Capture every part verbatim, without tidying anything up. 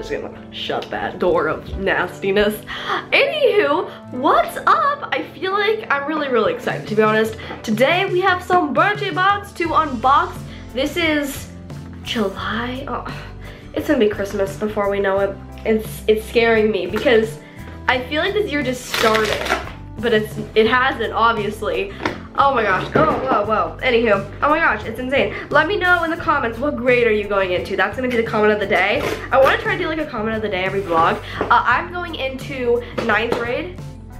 Just gonna shut that door of nastiness. Anywho, what's up? I feel like I'm really, really excited, to be honest. Today we have some BirchBox to unbox. This is July. Oh, it's gonna be Christmas before we know it. It's it's scaring me because I feel like this year just started, but it's it hasn't, obviously. Oh my gosh, oh, whoa, whoa. Anywho, oh my gosh, it's insane. Let me know in the comments, what grade are you going into? That's gonna be the comment of the day. I wanna try to do like a comment of the day every vlog. Uh, I'm going into ninth grade.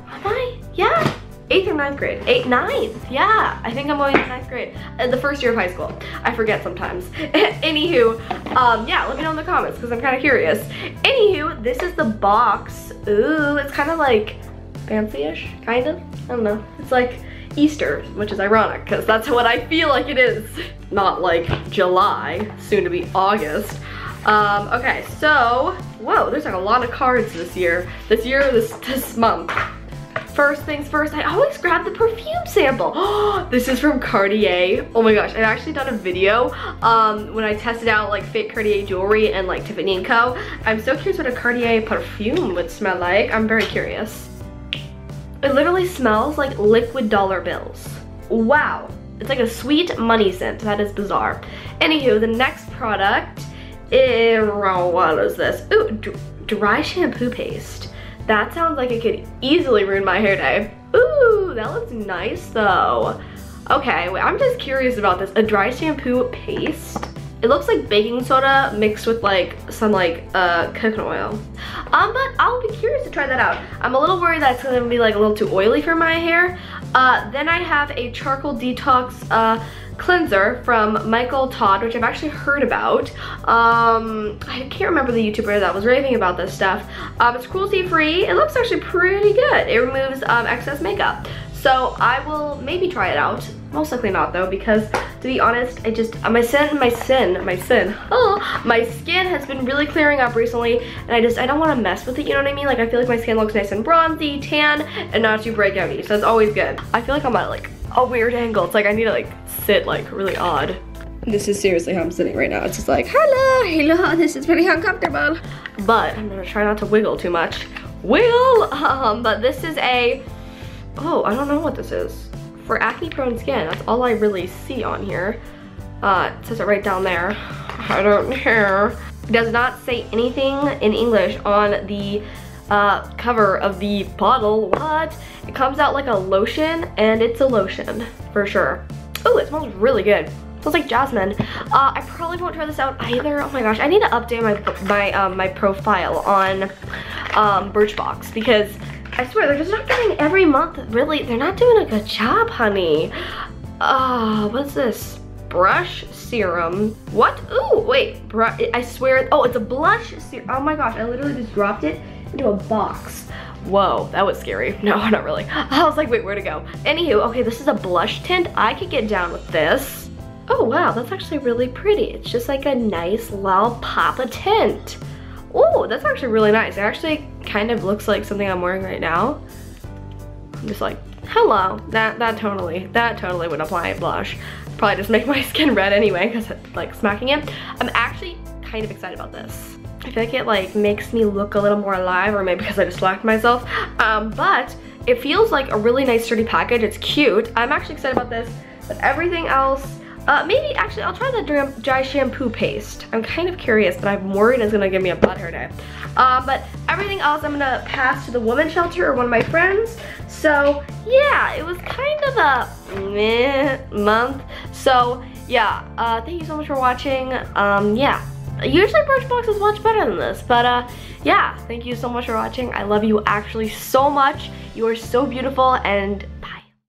Am I? Yeah, eighth or ninth grade. Eight, ninth, yeah. I think I'm going into ninth grade. Uh, the first year of high school. I forget sometimes. Anywho, um, yeah, let me know in the comments, because I'm kinda curious. Anywho, this is the box. Ooh, it's kinda like fancy-ish, kind of. I don't know, it's like Easter, which is ironic because that's what I feel like it is. Not like July, soon to be August. Um, okay, so, whoa, there's like a lot of cards this year. This year, this, this month. First things first, I always grab the perfume sample. Oh, this is from Cartier. Oh my gosh, I've actually done a video um, when I tested out like fake Cartier jewelry and like Tiffany and Co. I'm so curious what a Cartier perfume would smell like. I'm very curious. It literally smells like liquid dollar bills. Wow, it's like a sweet money scent. That is bizarre. Anywho, the next product is, what is this? Ooh, dry shampoo paste. That sounds like it could easily ruin my hair day. Ooh, that looks nice though. Okay, wait, I'm just curious about this. A dry shampoo paste. It looks like baking soda mixed with like some like uh, coconut oil. Um, but I'll be curious to try that out. I'm a little worried that it's gonna be like a little too oily for my hair. Uh, then I have a charcoal detox uh, cleanser from Michael Todd, which I've actually heard about. Um, I can't remember the YouTuber that was raving about this stuff. Um, it's cruelty free. It looks actually pretty good. It removes um, excess makeup. So I will maybe try it out. Most likely not though, because to be honest, I just, my sin, my sin, my sin, oh, my skin has been really clearing up recently, and I just, I don't want to mess with it, you know what I mean? Like, I feel like my skin looks nice and bronzy, tan, and not too breakout-y, so it's always good. I feel like I'm at like a weird angle. It's like I need to like sit like really odd. This is seriously how I'm sitting right now. It's just like, hello, hello, this is pretty uncomfortable. But I'm gonna try not to wiggle too much. Wiggle! Um, but this is a, oh, I don't know what this is. For acne-prone skin, that's all I really see on here. Uh, it says it right down there. I don't care. It does not say anything in English on the uh, cover of the bottle. What? It comes out like a lotion, and it's a lotion for sure. Oh, it smells really good. It smells like jasmine. Uh, I probably won't try this out either. Oh my gosh, I need to update my my um, my profile on um, BirchBox because. I swear, they're just not doing every month, really. They're not doing a good job, honey. Oh, what's this? Brush serum. What? Ooh, wait. Bru I swear. Oh, it's a blush serum. Oh my gosh, I literally just dropped it into a box. Whoa, that was scary. No, not really. I was like, wait, where'd it go? Anywho, okay, this is a blush tint. I could get down with this. Oh, wow, that's actually really pretty. It's just like a nice little pop of tint. Oh, that's actually really nice. It actually kind of looks like something I'm wearing right now. I'm just like, hello. That that totally, that totally would apply a blush. Probably just make my skin red anyway because it's like smacking it. I'm actually kind of excited about this. I feel like it like makes me look a little more alive, or maybe because I just slapped myself. Um, but it feels like a really nice sturdy package. It's cute. I'm actually excited about this, but everything else, Uh, maybe, actually, I'll try the dry shampoo paste. I'm kind of curious, but I'm worried it's going to give me a bad hair day. Uh, but everything else I'm going to pass to the women's shelter or one of my friends. So, yeah, it was kind of a meh month. So, yeah, uh, thank you so much for watching. Um, yeah, usually BirchBox is much better than this. But, uh, yeah, thank you so much for watching. I love you actually so much. You are so beautiful, and